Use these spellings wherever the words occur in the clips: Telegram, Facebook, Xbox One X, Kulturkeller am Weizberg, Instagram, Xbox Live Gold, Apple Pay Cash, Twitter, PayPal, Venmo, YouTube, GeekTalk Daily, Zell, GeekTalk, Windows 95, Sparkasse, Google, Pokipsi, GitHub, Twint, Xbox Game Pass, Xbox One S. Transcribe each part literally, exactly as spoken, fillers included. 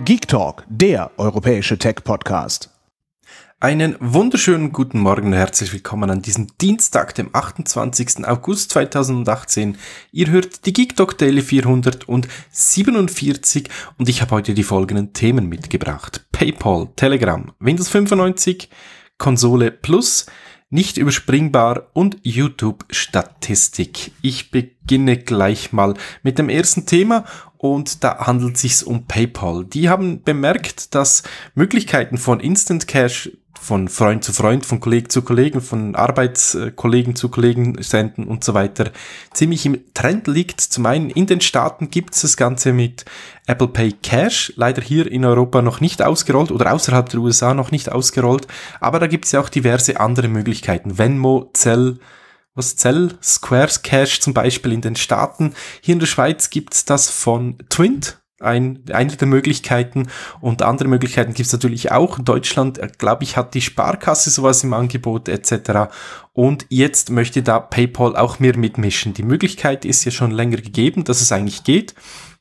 GeekTalk, der europäische Tech-Podcast. Einen wunderschönen guten Morgen und herzlich willkommen an diesem Dienstag, dem achtundzwanzigsten August zweitausendachtzehn. Ihr hört die GeekTalk Daily vierhundertsiebenundvierzig und ich habe heute die folgenden Themen mitgebracht. PayPal, Telegram, Windows fünfundneunzig, Konsole Plus, nicht überspringbar und YouTube-Statistik. Ich beginne gleich mal mit dem ersten Thema. Und da handelt es sich um PayPal. Die haben bemerkt, dass Möglichkeiten von Instant Cash von Freund zu Freund, von Kollegen zu Kollegen, von Arbeitskollegen zu Kollegen senden und so weiter ziemlich im Trend liegt. Zum einen in den Staaten gibt es das Ganze mit Apple Pay Cash, leider hier in Europa noch nicht ausgerollt oder außerhalb der U S A noch nicht ausgerollt. Aber da gibt es ja auch diverse andere Möglichkeiten. Venmo, Zell, was Zell, Squares Cash zum Beispiel in den Staaten. Hier in der Schweiz gibt's das von Twint, ein, eine der Möglichkeiten. Und andere Möglichkeiten gibt's natürlich auch. In Deutschland, glaube ich, hat die Sparkasse sowas im Angebot et cetera. Und jetzt möchte da PayPal auch mehr mitmischen. Die Möglichkeit ist ja schon länger gegeben, dass es eigentlich geht.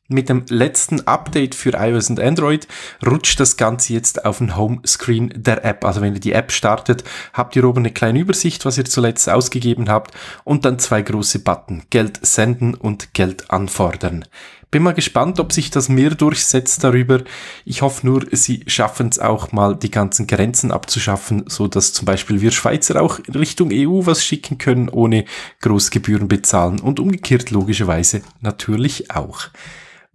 Mit dem letzten Update für iOS und Android rutscht das Ganze jetzt auf den Homescreen der App. Also wenn ihr die App startet, habt ihr oben eine kleine Übersicht, was ihr zuletzt ausgegeben habt und dann zwei große Button, Geld senden und Geld anfordern. Bin mal gespannt, ob sich das mehr durchsetzt darüber. Ich hoffe nur, sie schaffen es auch mal, die ganzen Grenzen abzuschaffen, so dass zum Beispiel wir Schweizer auch in Richtung E U was schicken können, ohne Großgebühren bezahlen und umgekehrt logischerweise natürlich auch.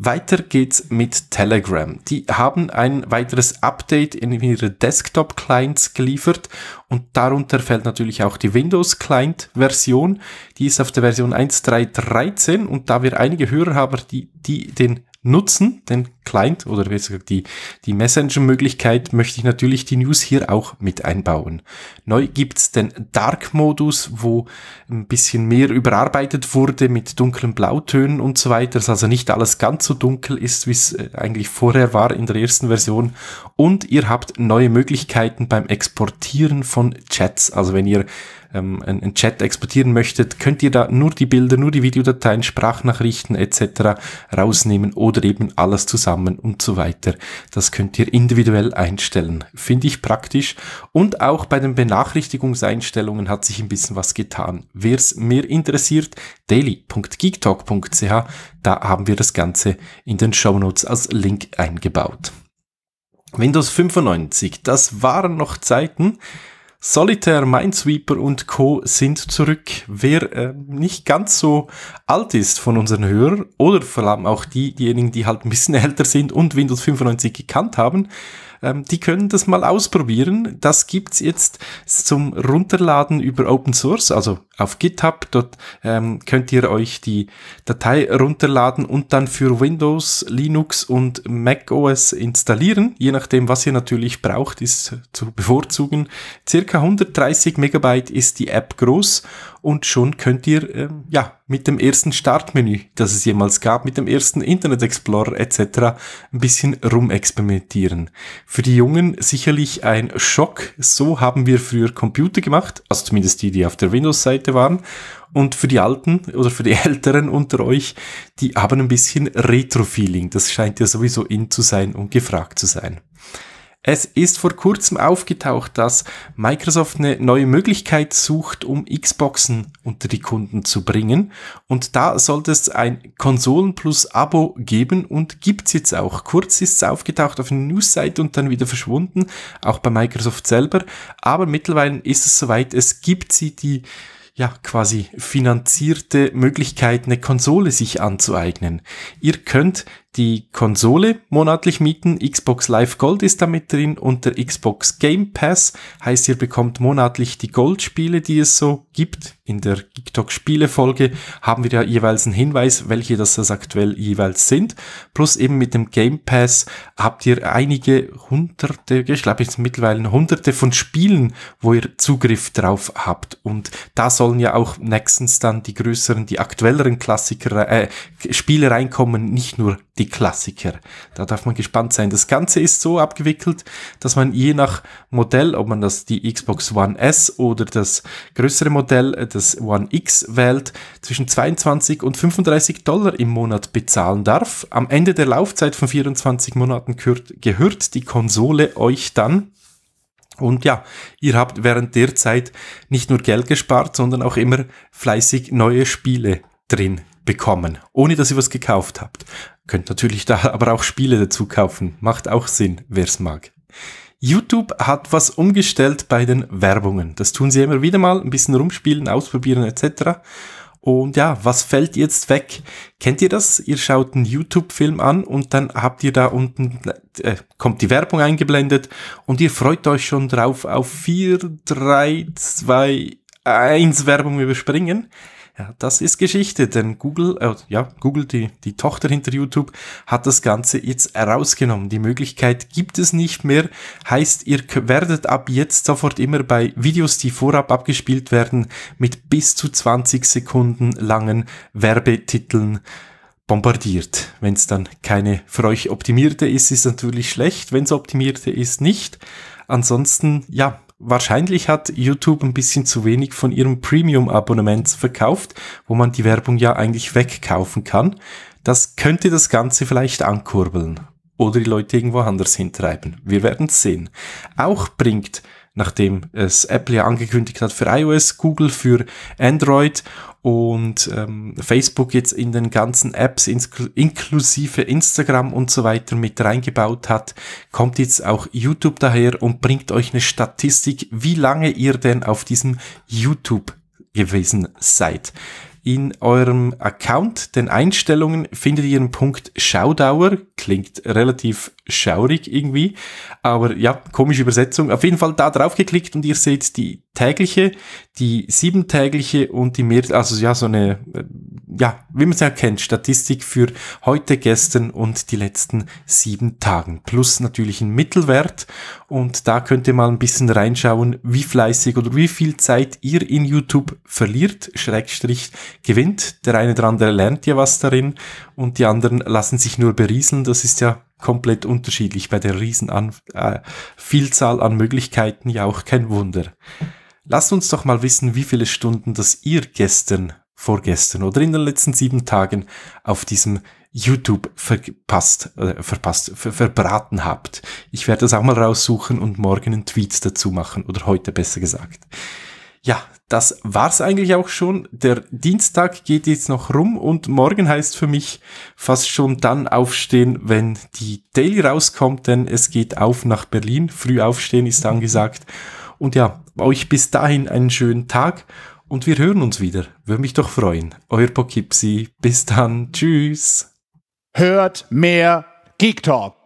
Weiter geht's mit Telegram. Die haben ein weiteres Update in ihre Desktop-Clients geliefert und darunter fällt natürlich auch die Windows-Client-Version. Die ist auf der Version eins Punkt drei Punkt dreizehn und da wir einige Hörer haben, die, die den nutzen, den Client oder besser gesagt die, die Messenger-Möglichkeit, möchte ich natürlich die News hier auch mit einbauen. Neu gibt's den Dark-Modus, wo ein bisschen mehr überarbeitet wurde mit dunklen Blautönen und so weiter, dass also nicht alles ganz so dunkel ist, wie es eigentlich vorher war in der ersten Version. Und ihr habt neue Möglichkeiten beim Exportieren von Chats. Also wenn ihr ähm, einen Chat exportieren möchtet, könnt ihr da nur die Bilder, nur die Videodateien, Sprachnachrichten et cetera rausnehmen oder eben alles zusammen und so weiter. Das könnt ihr individuell einstellen. Finde ich praktisch. Und auch bei den Benachrichtigungseinstellungen hat sich ein bisschen was getan. Wer es mehr interessiert, daily Punkt geektalk Punkt c h, da haben wir das Ganze in den Shownotes als Link eingebaut. Windows fünfundneunzig, das waren noch Zeiten. Solitaire, Minesweeper und Co. sind zurück. Wer äh, nicht ganz so alt ist von unseren Hörern oder vor allem auch die, diejenigen, die halt ein bisschen älter sind und Windows fünfundneunzig gekannt haben, ähm, die können das mal ausprobieren. Das gibt's jetzt zum Runterladen über Open Source, also auf GitHub. Dort ähm, könnt ihr euch die Datei runterladen und dann für Windows, Linux und Mac O S installieren. Je nachdem, was ihr natürlich braucht, ist zu bevorzugen. Circa hundertdreißig Megabyte ist die App groß und schon könnt ihr ähm, ja mit dem ersten Startmenü, das es jemals gab, mit dem ersten Internet Explorer et cetera ein bisschen rumexperimentieren. Für die Jungen sicherlich ein Schock. So haben wir früher Computer gemacht, also zumindest die, die auf der Windows-Seite waren. Und für die Alten oder für die Älteren unter euch, die haben ein bisschen Retro-Feeling. Das scheint ja sowieso in zu sein und gefragt zu sein. Es ist vor kurzem aufgetaucht, dass Microsoft eine neue Möglichkeit sucht, um Xboxen unter die Kunden zu bringen. Und da sollte es ein Konsolen-Plus-Abo geben und gibt's jetzt auch. Kurz ist es aufgetaucht auf einer Newsseite und dann wieder verschwunden, auch bei Microsoft selber. Aber mittlerweile ist es soweit, es gibt sie die ja quasi finanzierte Möglichkeit, eine Konsole sich anzueignen. Ihr könnt die Konsole monatlich mieten, Xbox Live Gold ist da mit drin und der Xbox Game Pass, heißt ihr bekommt monatlich die Gold-Spiele, die es so gibt. In der GeekTalk-Spiele-Folge haben wir ja jeweils einen Hinweis, welche das aktuell jeweils sind. Plus eben mit dem Game Pass habt ihr einige hunderte, ich glaube jetzt mittlerweile hunderte von Spielen, wo ihr Zugriff drauf habt. Und da sollen ja auch nächstens dann die größeren, die aktuelleren Klassiker, äh, Spiele reinkommen, nicht nur die Klassiker. Da darf man gespannt sein. Das Ganze ist so abgewickelt, dass man je nach Modell, ob man das die Xbox One S oder das größere Modell, das One X wählt, zwischen zweiundzwanzig und fünfunddreißig Dollar im Monat bezahlen darf. Am Ende der Laufzeit von vierundzwanzig Monaten gehört die Konsole euch dann. Und ja, ihr habt während der Zeit nicht nur Geld gespart, sondern auch immer fleißig neue Spiele drin bekommen, ohne dass ihr was gekauft habt. Könnt natürlich da aber auch Spiele dazu kaufen. Macht auch Sinn, wer es mag. YouTube hat was umgestellt bei den Werbungen. Das tun sie immer wieder mal, ein bisschen rumspielen, ausprobieren et cetera. Und ja, was fällt jetzt weg? Kennt ihr das? Ihr schaut einen YouTube-Film an und dann habt ihr da unten, äh, kommt die Werbung eingeblendet und ihr freut euch schon drauf auf vier, drei, zwei, eins Werbung überspringen. Ja, das ist Geschichte, denn Google, äh, ja, Google, die, die Tochter hinter YouTube, hat das Ganze jetzt rausgenommen. Die Möglichkeit gibt es nicht mehr. Heißt, ihr werdet ab jetzt sofort immer bei Videos, die vorab abgespielt werden, mit bis zu zwanzig Sekunden langen Werbetiteln bombardiert. Wenn es dann keine für euch optimierte ist, ist natürlich schlecht. Wenn es optimierte ist, nicht. Ansonsten, ja. Wahrscheinlich hat YouTube ein bisschen zu wenig von ihrem Premium-Abonnement verkauft, wo man die Werbung ja eigentlich wegkaufen kann. Das könnte das Ganze vielleicht ankurbeln oder die Leute irgendwo anders hintreiben. Wir werden es sehen. Auch bringt, nachdem es Apple ja angekündigt hat für iOS, Google für Android und ähm, Facebook jetzt in den ganzen Apps inklusive Instagram und so weiter mit reingebaut hat, kommt jetzt auch YouTube daher und bringt euch eine Statistik, wie lange ihr denn auf diesem YouTube gewesen seid. In eurem Account, den Einstellungen, findet ihr einen Punkt Schaudauer. Klingt relativ schaurig irgendwie, aber ja, komische Übersetzung. Auf jeden Fall da drauf geklickt und ihr seht die tägliche, die siebentägliche und die mehr, also ja, so eine, ja, wie man es ja kennt, Statistik für heute, gestern und die letzten sieben Tagen. Plus natürlich ein Mittelwert und da könnt ihr mal ein bisschen reinschauen, wie fleißig oder wie viel Zeit ihr in YouTube verliert, Schrägstrich gewinnt. Der eine oder andere lernt ja was darin und die anderen lassen sich nur berieseln. Das ist ja komplett unterschiedlich bei der riesen an, äh, Vielzahl an Möglichkeiten, ja auch kein Wunder. Lasst uns doch mal wissen, wie viele Stunden das ihr gestern, vorgestern oder in den letzten sieben Tagen auf diesem YouTube verpasst, äh, verpasst, ver- verbraten habt. Ich werde das auch mal raussuchen und morgen einen Tweet dazu machen oder heute besser gesagt. Ja, das war's eigentlich auch schon. Der Dienstag geht jetzt noch rum und morgen heißt für mich fast schon dann aufstehen, wenn die Daily rauskommt, denn es geht auf nach Berlin. Früh aufstehen ist angesagt. Und ja, euch bis dahin einen schönen Tag und wir hören uns wieder. Würde mich doch freuen. Euer Pokipsi. Bis dann. Tschüss. Hört mehr Geek Talk.